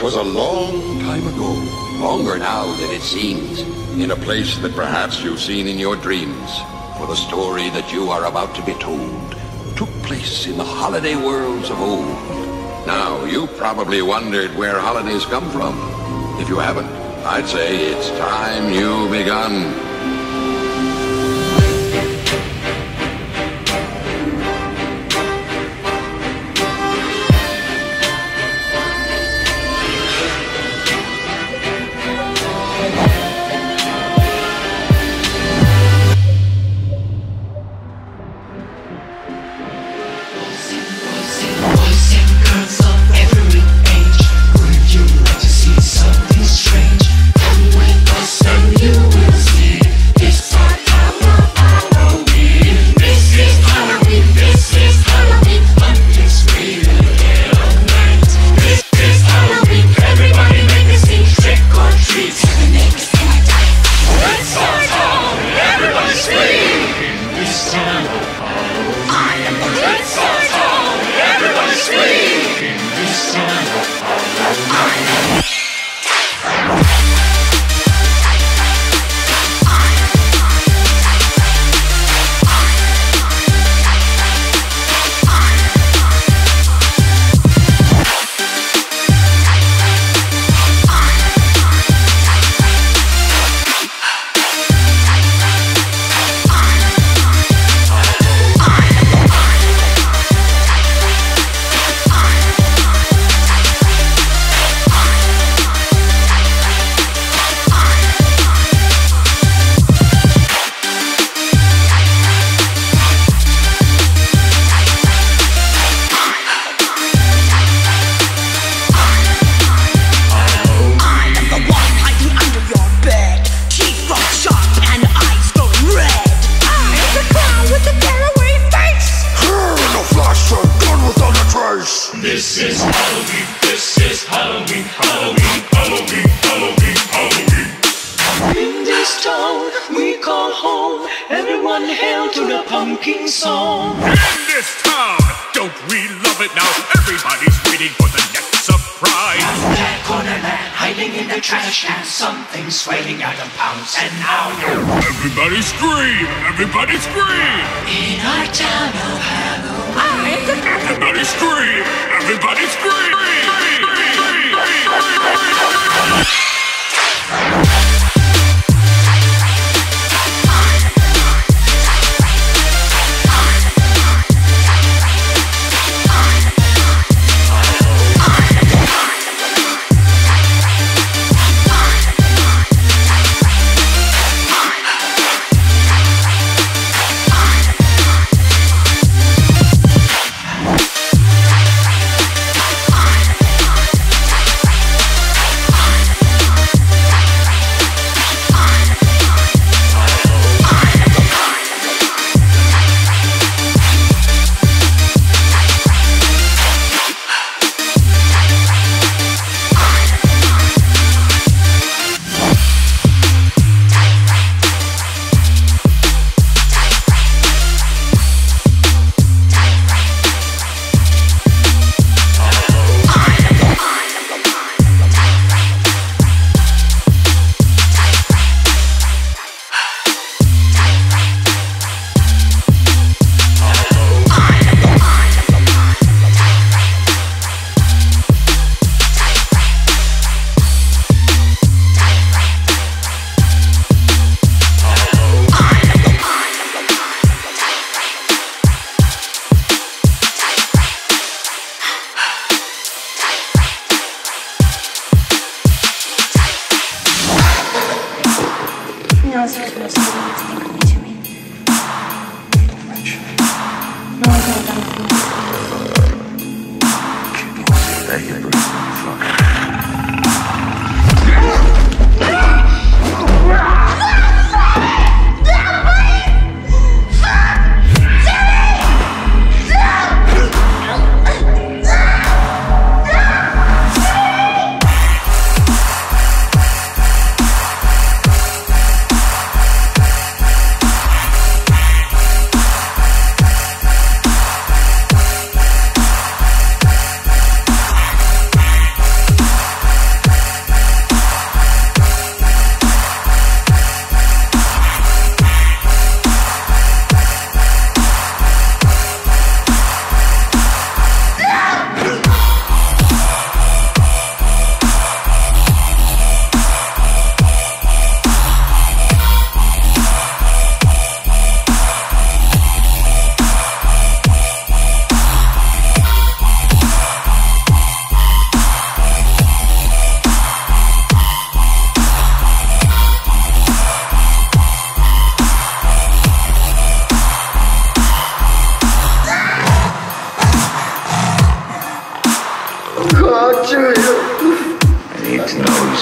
'Twas a long time ago, longer now than it seems, in a place that perhaps you've seen in your dreams. For the story that you are about to be told took place in the holiday worlds of old. Now, you probably wondered where holidays come from. If you haven't, I'd say it's time you begun.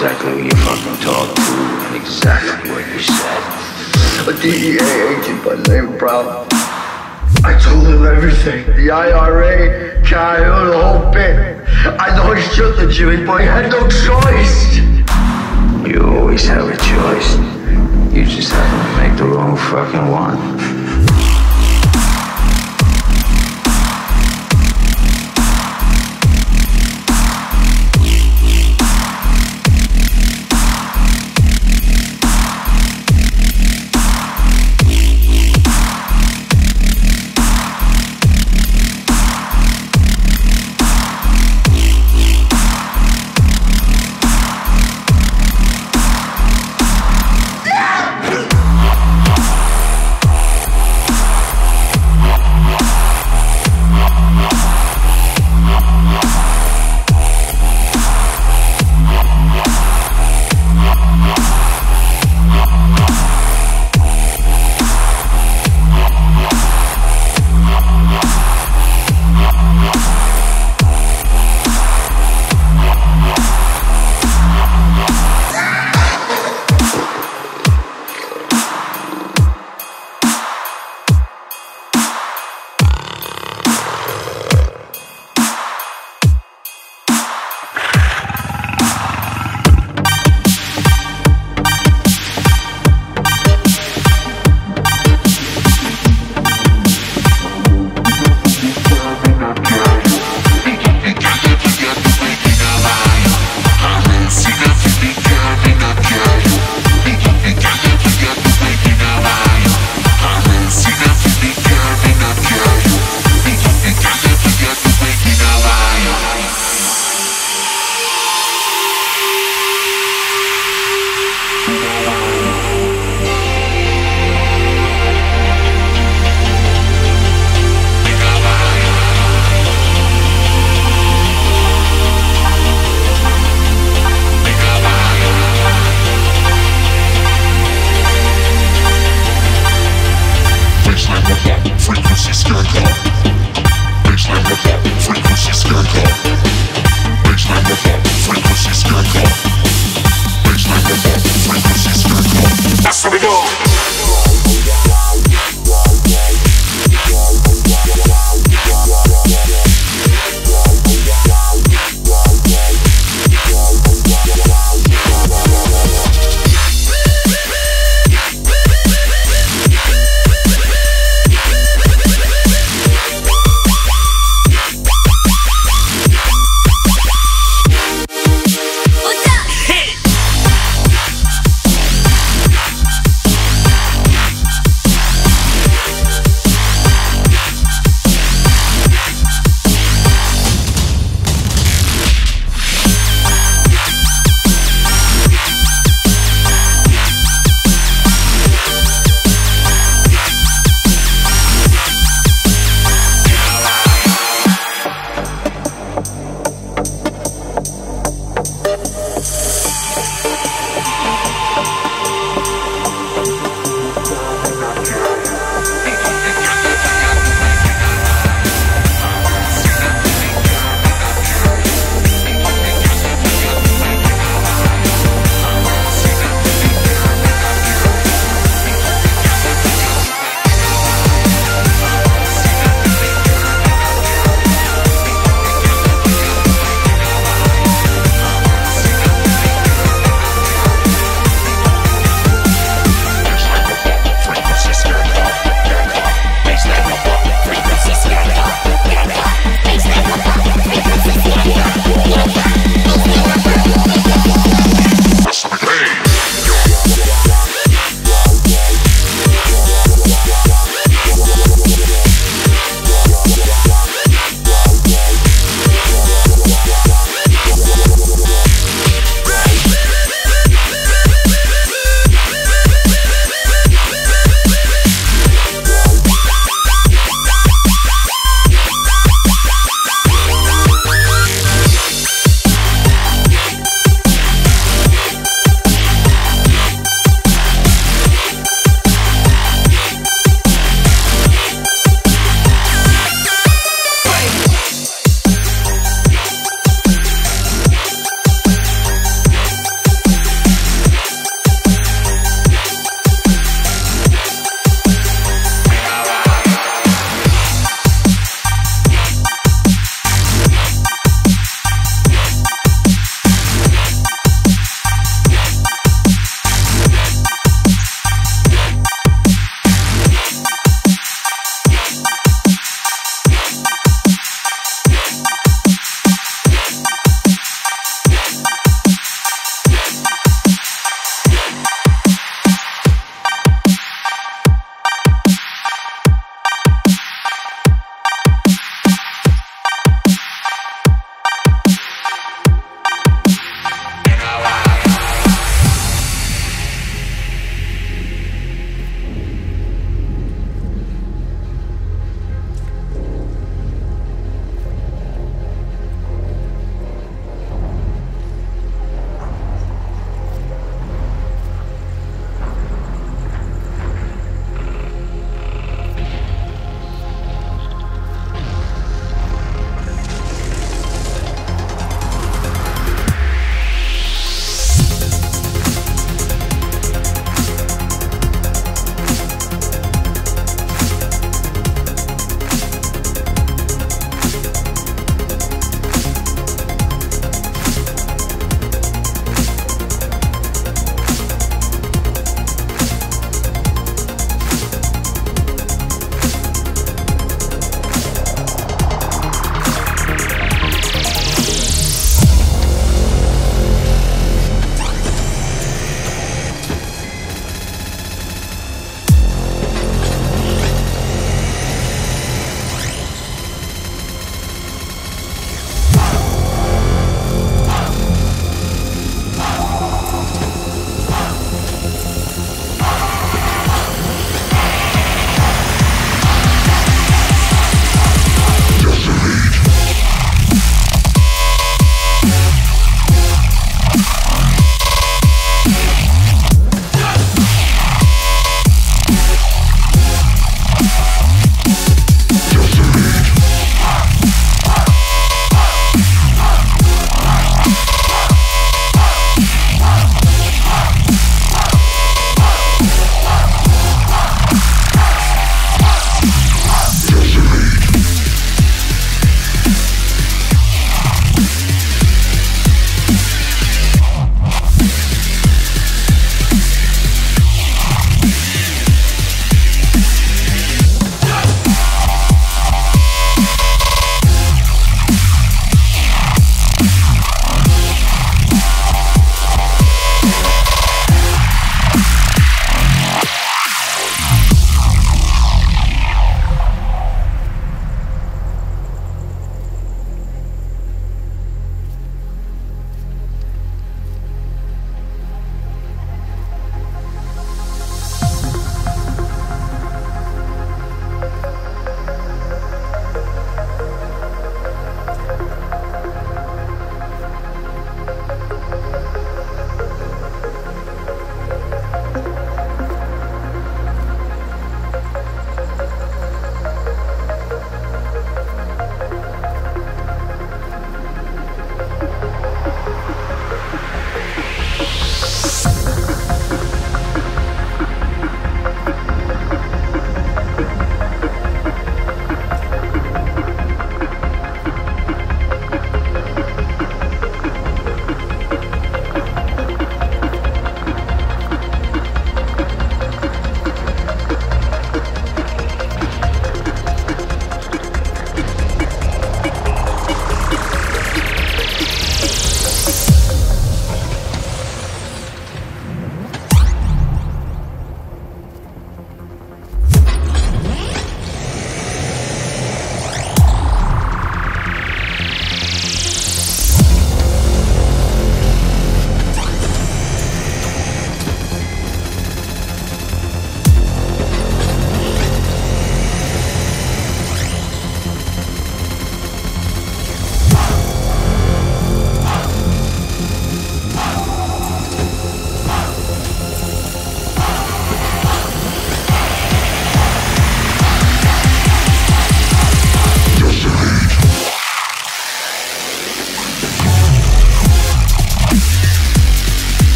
exactly what you fucking talk and exactly what you said. A DEA agent by name Brown. I told him everything. The IRA, Coyote, the whole bit. I know he should the Jimmy, but he had no choice. You always have a choice. You just happen to make the wrong fucking one.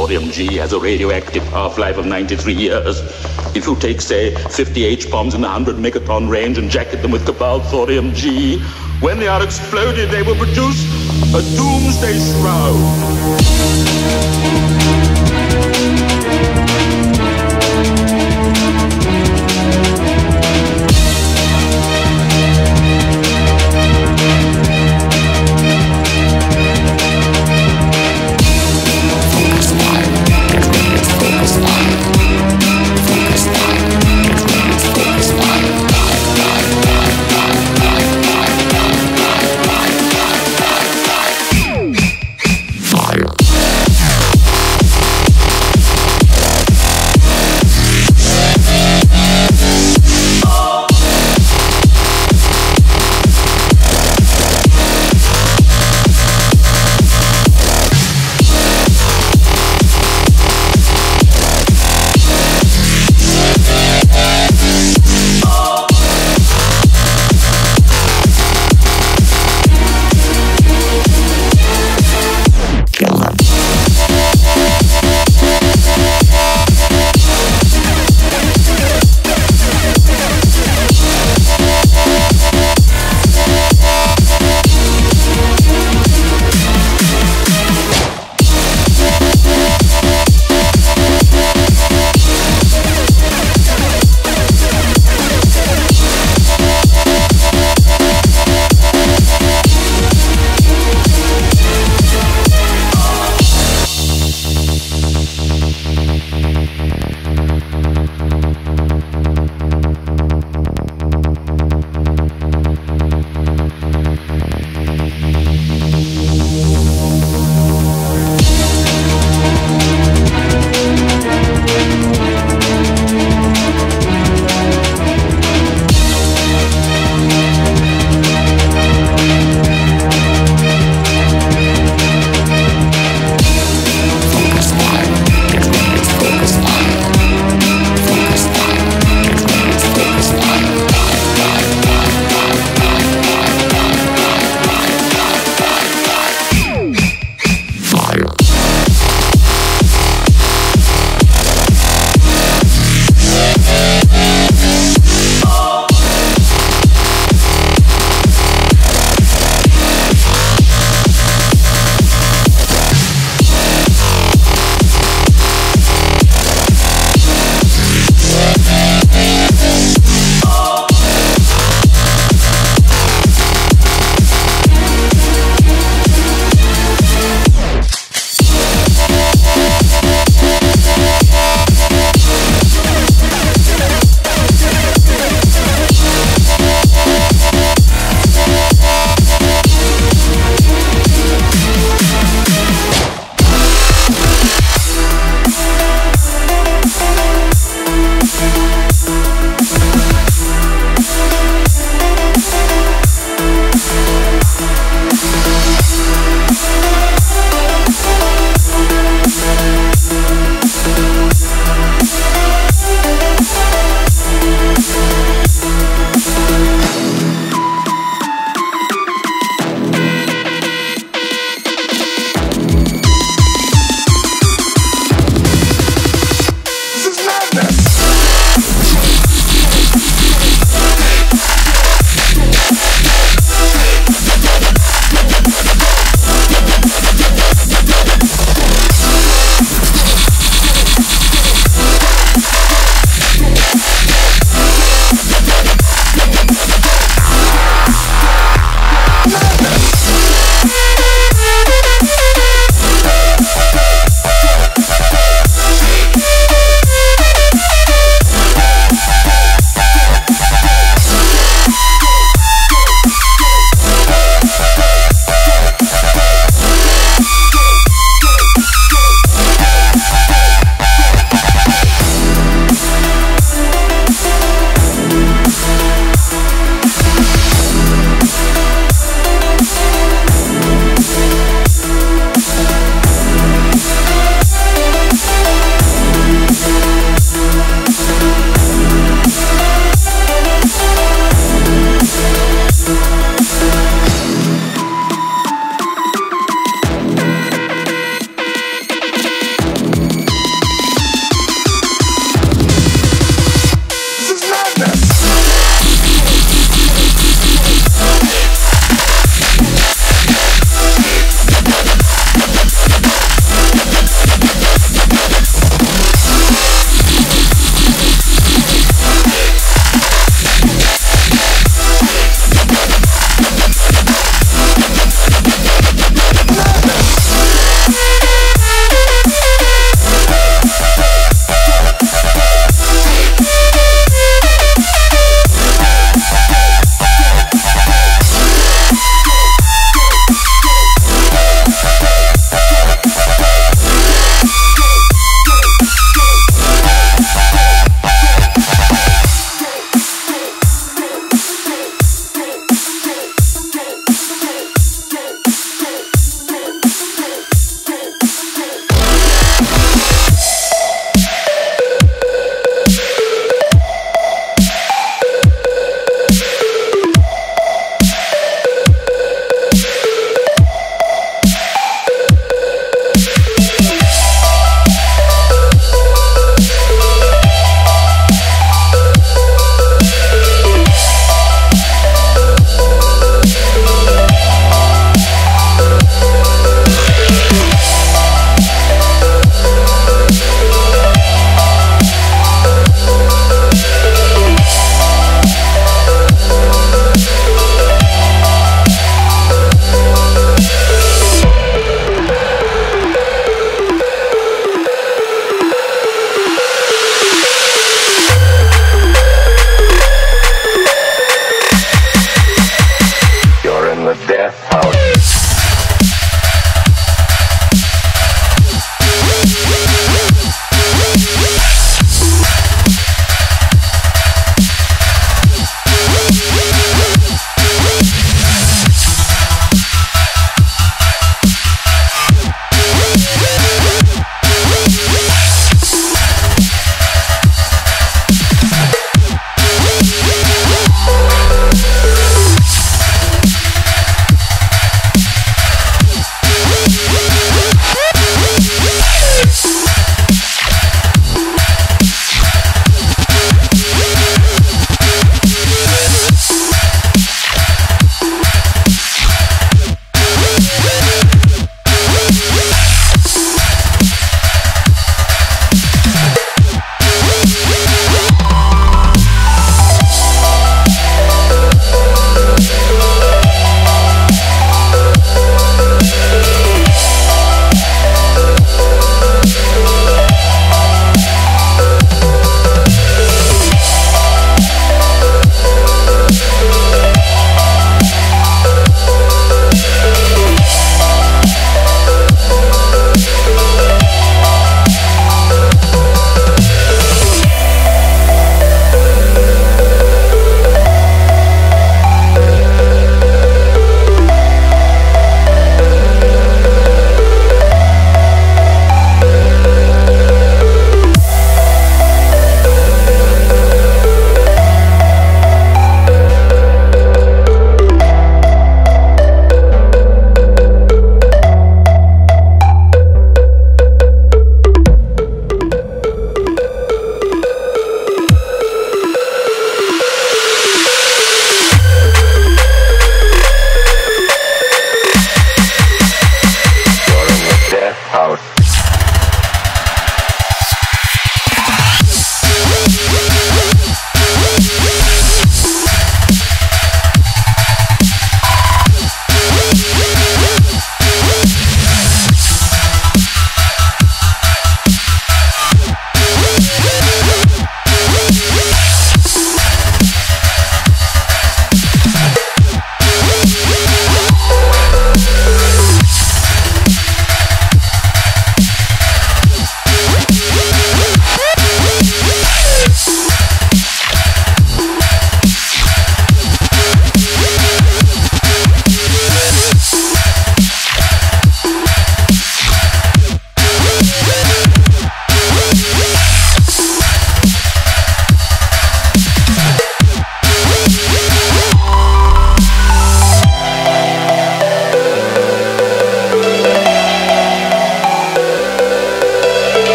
Sodium G has a radioactive half-life of 93 years. If you take, say, 50 H-bombs in the 100 megaton range and jacket them with cobalt Sodium G, when they are exploded, they will produce a doomsday shroud. Fire.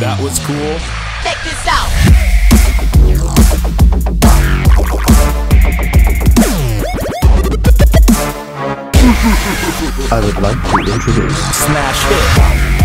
That was cool. Check this out. I would like to introduce Smash Hit.